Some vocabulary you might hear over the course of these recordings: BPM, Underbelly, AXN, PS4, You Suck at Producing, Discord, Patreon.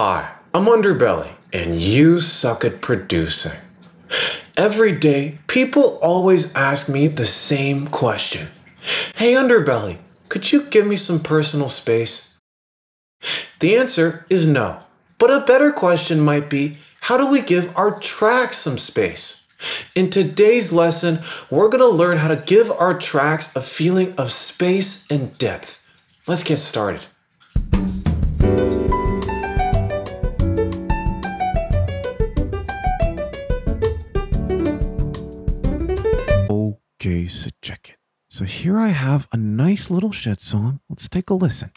Hi, I'm Underbelly, and you suck at producing. Every day, people always ask me the same question. Hey Underbelly, could you give me some personal space? The answer is no, but a better question might be, how do we give our tracks some space? In today's lesson, we're going to learn how to give our tracks a feeling of space and depth. Let's get started. Okay, so check it. So here I have a nice little shed song. Let's take a listen.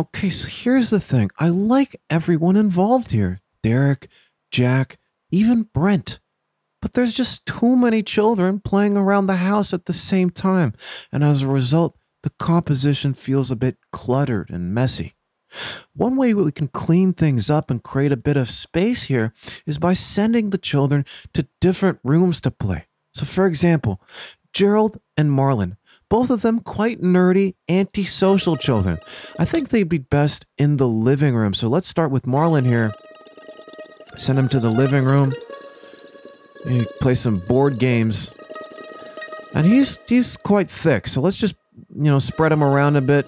Okay, so here's the thing. I like everyone involved here. Derek, Jack, even Brent. But there's just too many children playing around the house at the same time. And as a result, the composition feels a bit cluttered and messy. One way we can clean things up and create a bit of space here is by sending the children to different rooms to play. So for example, Gerald and Marlon. Both of them quite nerdy, antisocial children. I think they'd be best in the living room. So let's start with Marlon here. Send him to the living room. He plays some board games. And he's quite thick. So let's just, spread him around a bit.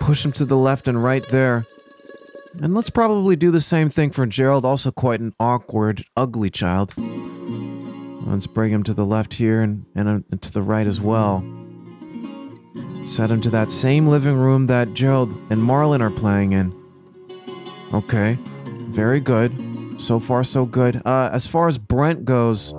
Push him to the left and right there. And let's probably do the same thing for Gerald. Also quite an awkward, ugly child. Let's bring him to the left here and to the right as well. Set him to that same living room that Gerald and Marlon are playing in. Okay, very good. So far, so good. As far as Brent goes,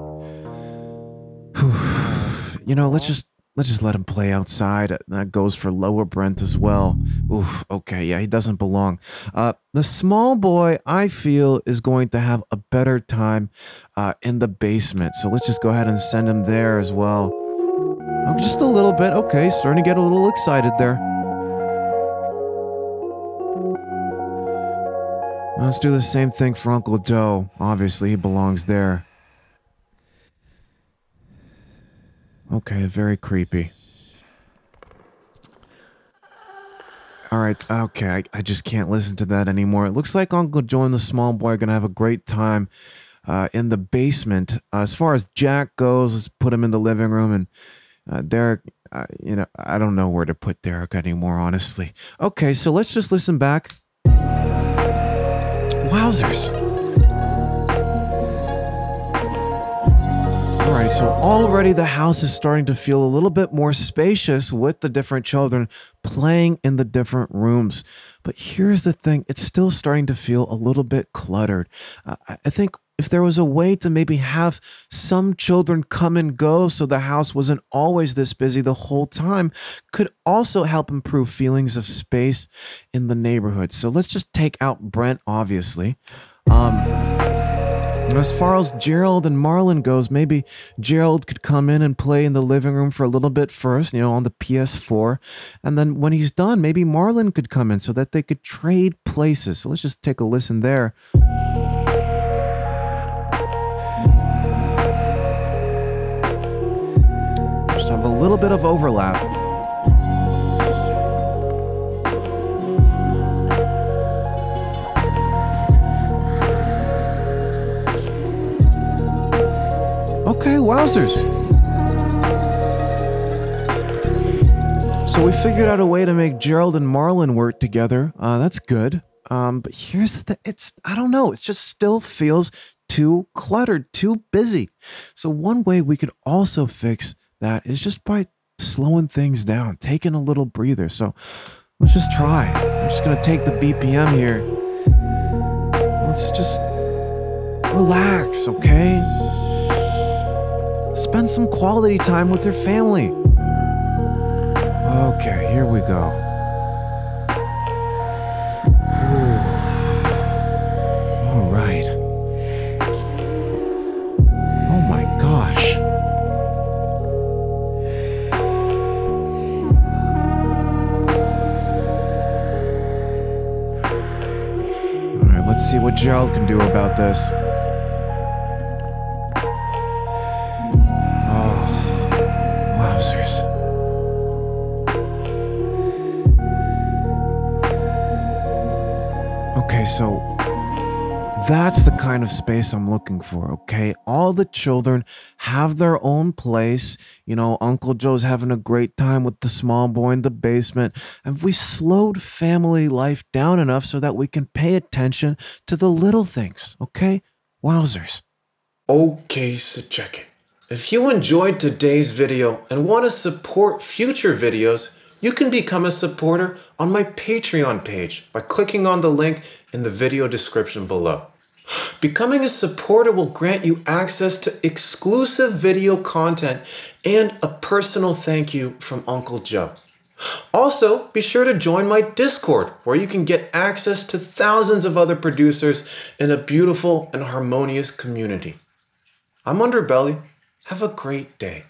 let's just let him play outside. That goes for lower Brent as well. Oof, okay, yeah, he doesn't belong. The small boy, I feel, is going to have a better time in the basement. So let's just go ahead and send him there as well. Oh, just a little bit. Okay, starting to get a little excited there. Let's do the same thing for Uncle Joe. Obviously, he belongs there. Okay, very creepy. Alright, okay, I just can't listen to that anymore. It looks like Uncle Joe and the small boy are going to have a great time in the basement. As far as Jack goes, let's put him in the living room. And Derek, I don't know where to put Derek anymore, honestly. Okay, so let's just listen back. Wowzers. Alright, so already the house is starting to feel a little bit more spacious with the different children playing in the different rooms. But here's the thing, it's still starting to feel a little bit cluttered. I think if there was a way to maybe have some children come and go so the house wasn't always this busy the whole time, could also help improve feelings of space in the neighborhood. So let's just take out Brent, obviously. As far as Gerald and Marlon goes, maybe Gerald could come in and play in the living room for a little bit first, on the PS4. And then when he's done, maybe Marlon could come in so that they could trade places. So let's just take a listen there. Just have a little bit of overlap. Okay, wowzers. So we figured out a way to make Gerald and Marlon work together. That's good. But here's the I don't know. It just still feels too cluttered, too busy. So one way we could also fix that is just by slowing things down, taking a little breather. So let's just try. I'm just going to take the BPM here. Let's just relax, okay? Spend some quality time with your family. Okay, here we go. Ooh. All right. Oh my gosh. All right, let's see what Gerald can do about this. Okay, so that's the kind of space I'm looking for, okay? All the children have their own place. You know, Uncle Joe's having a great time with the small boy in the basement. And we slowed family life down enough so that we can pay attention to the little things, okay? Wowzers. Okay, so check it. If you enjoyed today's video and want to support future videos, you can become a supporter on my Patreon page by clicking on the link in the video description below. Becoming a supporter will grant you access to exclusive video content and a personal thank you from Uncle Joe. Also, be sure to join my Discord, where you can get access to thousands of other producers in a beautiful and harmonious community. I'm Underbelly. Have a great day.